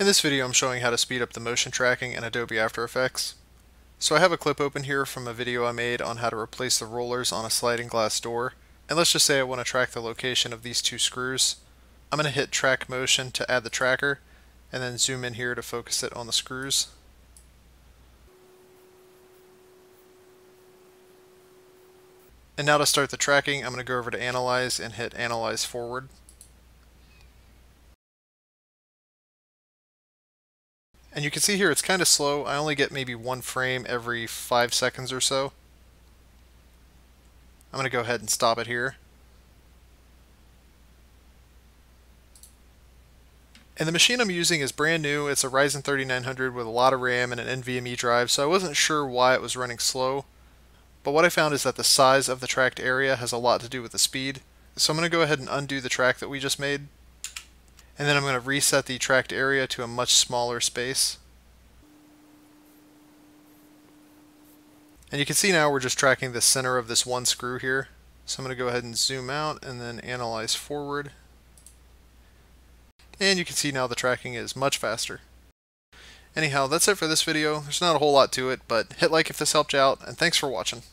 In this video I'm showing how to speed up the motion tracking in Adobe After Effects. So I have a clip open here from a video I made on how to replace the rollers on a sliding glass door, and let's just say I want to track the location of these two screws. I'm going to hit track motion to add the tracker, and then zoom in here to focus it on the screws. And now to start the tracking, I'm going to go over to Analyze and hit Analyze Forward. And you can see here it's kind of slow. I only get maybe one frame every 5 seconds or so. I'm going to go ahead and stop it here. And the machine I'm using is brand new. It's a Ryzen 3900 with a lot of RAM and an NVMe drive, so I wasn't sure why it was running slow. But what I found is that the size of the tracked area has a lot to do with the speed. So I'm going to go ahead and undo the track that we just made. And then I'm going to reset the tracked area to a much smaller space. And you can see now we're just tracking the center of this one screw here. So I'm going to go ahead and zoom out and then analyze forward. And you can see now the tracking is much faster. Anyhow, that's it for this video. There's not a whole lot to it, but hit like if this helped you out, and thanks for watching.